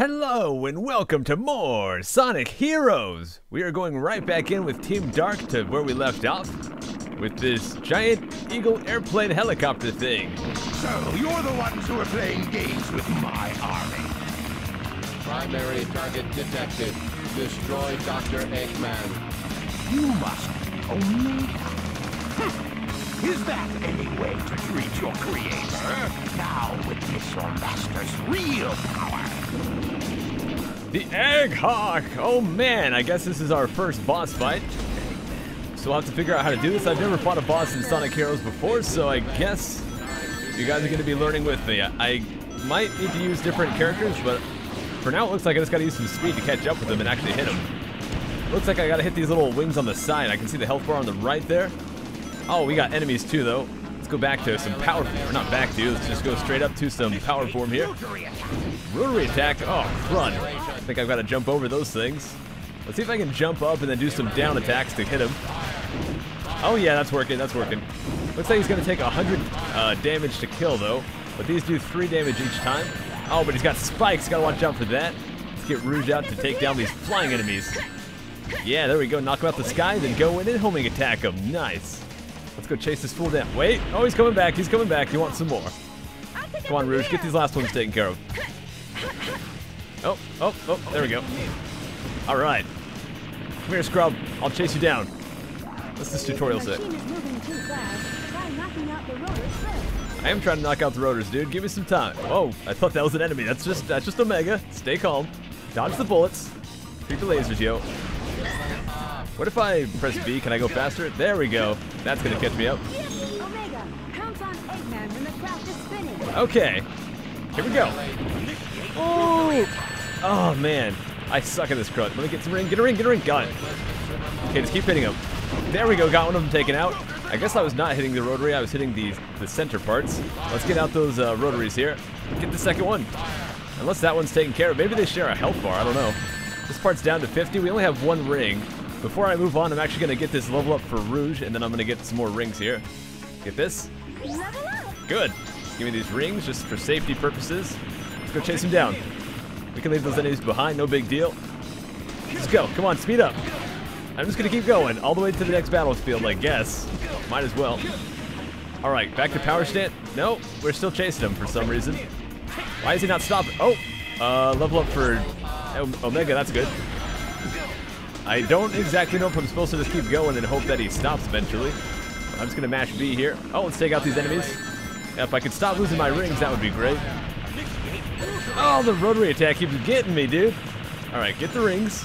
Hello and welcome to more Sonic Heroes! We are going right back in with Team Dark to where we left off with this giant eagle airplane helicopter thing. So you're the ones who are playing games with my army. Primary target detected. Destroy Dr. Eggman. You must, Omega. Is that any way to treat your creator? Now witness your master's real power. The Egg Hawk! Oh man, I guess this is our first boss fight. So we'll have to figure out how to do this. I've never fought a boss in Sonic Heroes before, so I guess you guys are going to be learning with me. I might need to use different characters, but for now it looks like I just got to use some speed to catch up with them and actually hit them. Looks like I got to hit these little wings on the side. I can see the health bar on the right there. Oh, we got enemies too, though. Let's go back to some power form. Or not back to, let's just go straight up to some power form here. Rotary attack. Oh, crud. I think I've got to jump over those things. Let's see if I can jump up and then do some down attacks to hit them. Oh, yeah, that's working. That's working. Looks like he's going to take 100 damage to kill, though. But these do 3 damage each time. Oh, but he's got spikes. Got to watch out for that. Let's get Rouge out to take down these flying enemies. Yeah, there we go. Knock him out the sky, then go in and homing attack him. Nice. Let's go chase this fool down. Wait. Oh, he's coming back. He's coming back. He wants some more. Come on, Rouge. Get these last ones taken care of. Oh, oh, oh. There we go. All right. Come here, Scrub. I'll chase you down. What's this tutorial say? I am trying to knock out the rotors, dude. Give me some time. Whoa. I thought that was an enemy. That's just Omega. Stay calm. Dodge the bullets. Shoot the lasers, yo. What if I press B? Can I go faster? There we go. That's going to catch me up. Omega, count on Eggman when the craft is spinning. Okay. Here we go. Ooh. Oh, man. I suck at this crud. Let me get some ring. Get a ring. Get a ring. Got it. Okay, just keep hitting him. There we go. Got one of them taken out. I guess I was not hitting the rotary. I was hitting the center parts. Let's get out those rotaries here. Get the second one. Unless that one's taken care of. Maybe they share a health bar. I don't know. This part's down to 50. We only have one ring. Before I move on, I'm actually going to get this level up for Rouge, and then I'm going to get some more rings here. Get this. Good. Give me these rings just for safety purposes. Let's go chase him down. We can leave those enemies behind, no big deal. Let's go. Come on, speed up. I'm just going to keep going all the way to the next battlefield, I guess. Might as well. All right, back to power stand. No, we're still chasing him for some reason. Why is he not stopping? Oh, level up for Omega. That's good. I don't exactly know if I'm supposed to just keep going and hope that he stops eventually. I'm just going to mash B here. Oh, let's take out these enemies. Yeah, if I could stop losing my rings, that would be great. Oh, the rotary attack keeps getting me, dude. All right, get the rings.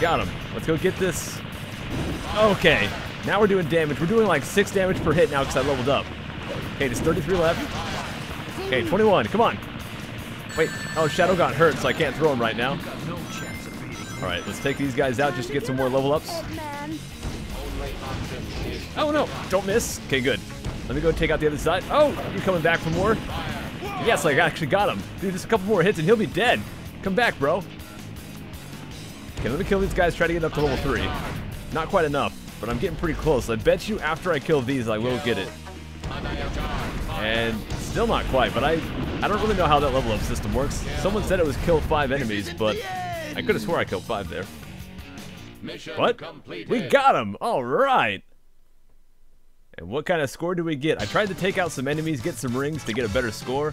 Got him. Let's go get this. Okay, now we're doing damage. We're doing like 6 damage per hit now because I leveled up. Okay, there's 33 left. Okay, 21. Come on. Wait. Oh, Shadow got hurt, so I can't throw him right now. All right, let's take these guys out just to get some more level ups. Oh, no. Don't miss. Okay, good. Let me go take out the other side. Oh, you're coming back for more. Yes, I actually got him. Dude, just a couple more hits and he'll be dead. Come back, bro. Okay, let me kill these guys. Try to get up to level 3. Not quite enough, but I'm getting pretty close. I bet you after I kill these, I will get it. And still not quite, but I don't really know how that level up system works. Someone said it was kill 5 enemies, but I could have swore I killed 5 there. What? We got him! Alright! And what kind of score do we get? I tried to take out some enemies, get some rings to get a better score,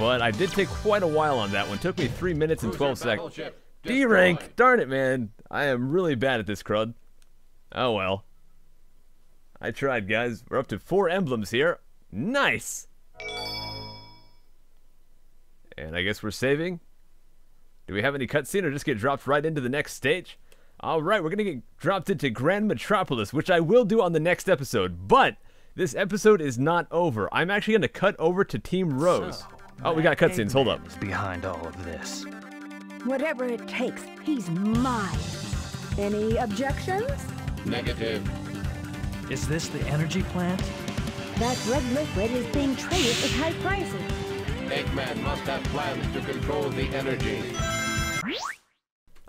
but I did take quite a while on that one. It took me 3 minutes and 12 seconds. D rank! Darn it, man. I am really bad at this crud. Oh well. I tried, guys. We're up to 4 emblems here. Nice! And I guess we're saving. Do we have any cutscene or just get dropped right into the next stage? All right, we're going to get dropped into Grand Metropolis, which I will do on the next episode. But this episode is not over. I'm actually going to cut over to Team Rose. So, oh, we got cutscenes. Hold up. Behind all of this. Whatever it takes, he's mine. Any objections? Negative. Is this the energy plant? That red liquid is being traded at high prices. Eggman must have plans to control the energy.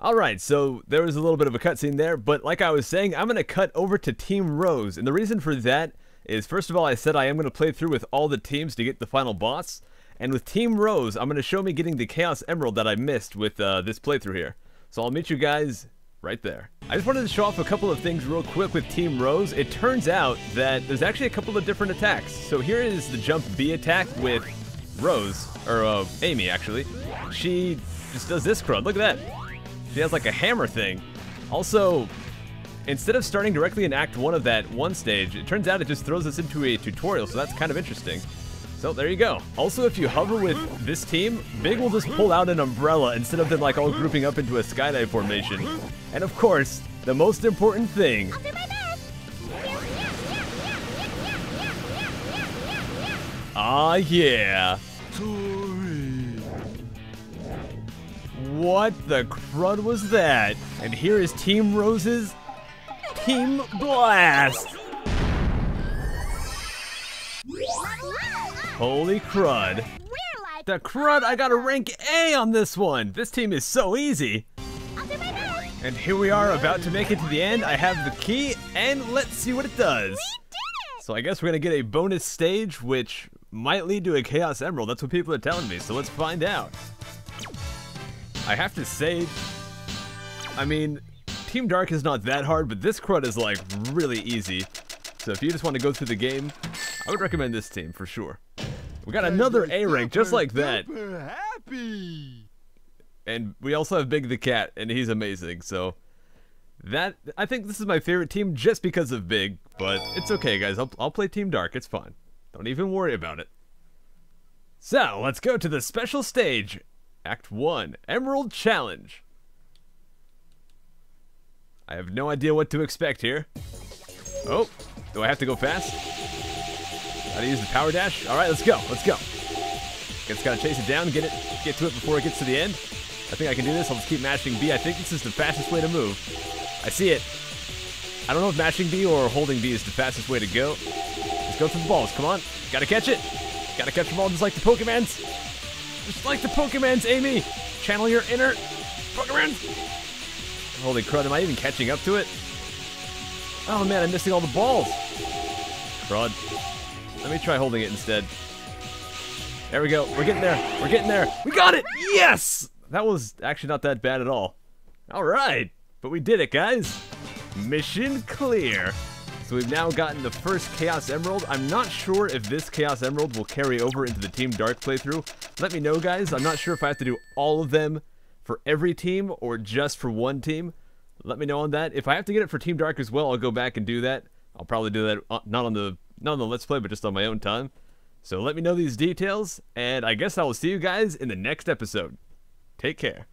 Alright, so there was a little bit of a cutscene there, but like I was saying, I'm going to cut over to Team Rose. And the reason for that is, first of all, I said I am going to play through with all the teams to get the final boss. And with Team Rose, I'm going to show me getting the Chaos Emerald that I missed with this playthrough here. So I'll meet you guys right there. I just wanted to show off a couple of things real quick with Team Rose. It turns out that there's actually a couple of different attacks. So here is the Jump B attack with Rose, or Amy actually. She just does this crud. Look at that. She has like a hammer thing. Also, instead of starting directly in Act 1 of that one stage, it turns out it just throws us into a tutorial, so that's kind of interesting. So there you go. Also, if you hover with this team, Big will just pull out an umbrella instead of them like all grouping up into a skydive formation. And of course, the most important thing. Ah, yeah. What the crud was that? And here is Team Rose's Team Blast! Holy crud. The crud, I got a rank A on this one! This team is so easy! And here we are, about to make it to the end. I have the key, and let's see what it does. So I guess we're gonna get a bonus stage, which might lead to a Chaos Emerald. That's what people are telling me, so let's find out. I have to say, I mean, Team Dark is not that hard, but this crud is like really easy. So if you just want to go through the game, I would recommend this team for sure. We got another A rank just like that. Happy. And we also have Big the Cat, and he's amazing. So that, I think this is my favorite team just because of Big, but it's okay guys, I'll play Team Dark, it's fine. Don't even worry about it. So let's go to the special stage. Act 1, Emerald Challenge. I have no idea what to expect here. Oh, do I have to go fast? Gotta use the power dash? All right, let's go, let's go. Just gotta chase it down, get to it before it gets to the end. I think I can do this, I'll just keep mashing B. I think this is the fastest way to move. I see it. I don't know if mashing B or holding B is the fastest way to go. Let's go for the balls, come on. Gotta catch it. Gotta catch them all just like the Pokemans. Just like the Pokemans, Amy! Channel your inner Pokemon! Holy crud, am I even catching up to it? Oh man, I'm missing all the balls! Crud. Let me try holding it instead. There we go, we're getting there, we're getting there! We got it! Yes! That was actually not that bad at all. Alright, but we did it guys! Mission clear! So we've now gotten the first Chaos Emerald. I'm not sure if this Chaos Emerald will carry over into the Team Dark playthrough. Let me know, guys. I'm not sure if I have to do all of them for every team or just for one team. Let me know on that. If I have to get it for Team Dark as well, I'll go back and do that. I'll probably do that not on the Let's Play, but just on my own time. So let me know these details, and I guess I will see you guys in the next episode. Take care.